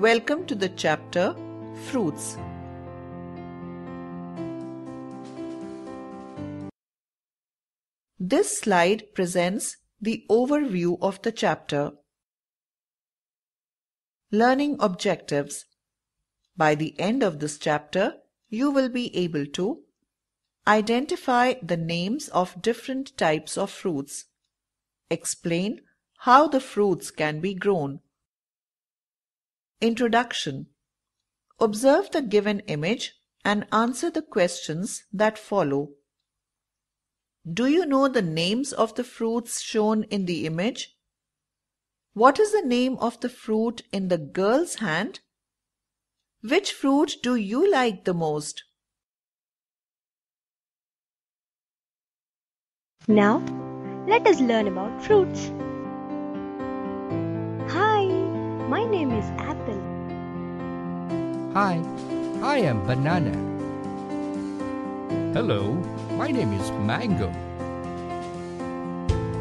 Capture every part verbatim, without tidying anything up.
Welcome to the chapter Fruits. This slide presents the overview of the chapter. Learning objectives. By the end of this chapter, you will be able to identify the names of different types of fruits. Explain how the fruits can be grown. Introduction. Observe the given image and answer the questions that follow. Do you know the names of the fruits shown in the image? What is the name of the fruit in the girl's hand? Which fruit do you like the most? Now, let us learn about fruits. Hi, my name is Apple. Hi, I am Banana. Hello, my name is Mango.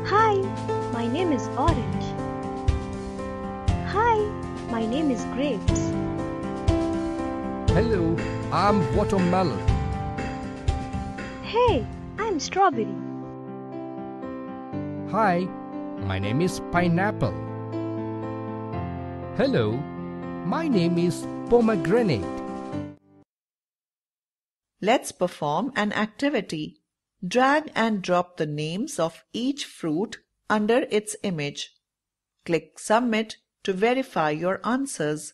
Hi, my name is Orange. Hi, my name is Grapes. Hello, I'm Watermelon. Hey, I'm Strawberry. Hi, my name is Pineapple. Hello, my name is Pomegranate. Let's perform an activity. Drag and drop the names of each fruit under its image. Click Submit to verify your answers.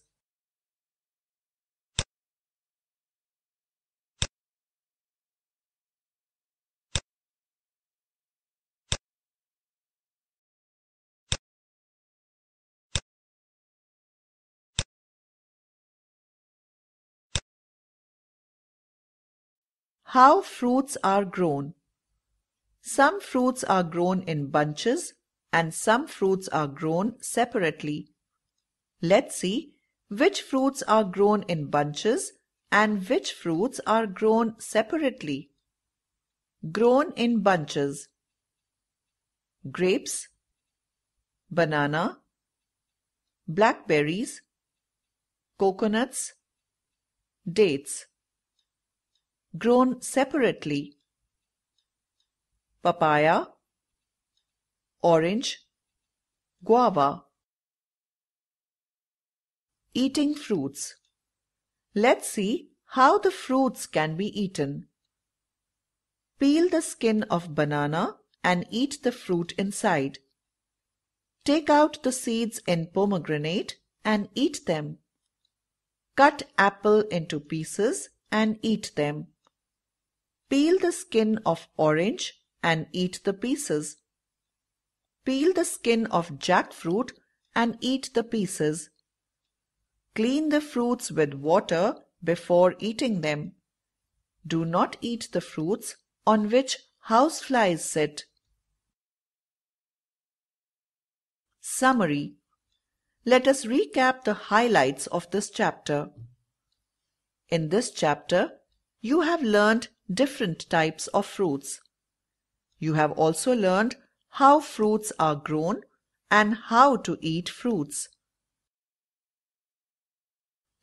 How fruits are grown. Some fruits are grown in bunches and some fruits are grown separately. Let's see which fruits are grown in bunches and which fruits are grown separately. Grown in bunches: grapes, banana, blackberries, coconuts, dates. Grown separately: papaya, orange, guava. Eating fruits. Let's see how the fruits can be eaten. Peel the skin of banana and eat the fruit inside. Take out the seeds in pomegranate and eat them. Cut apple into pieces and eat them. Peel the skin of orange and eat the pieces. Peel the skin of jackfruit and eat the pieces. Clean the fruits with water before eating them. Do not eat the fruits on which houseflies sit. Summary. Let us recap the highlights of this chapter. In this chapter, you have learned different types of fruits. You have also learned how fruits are grown and how to eat fruits.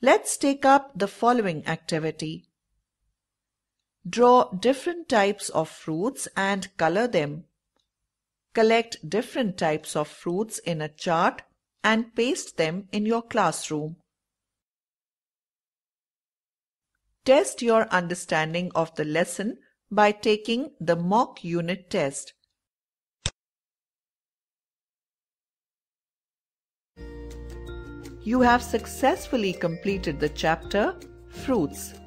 Let's take up the following activity. Draw different types of fruits and color them. Collect different types of fruits in a chart and paste them in your classroom. Test your understanding of the lesson by taking the mock unit test. You have successfully completed the chapter Fruits.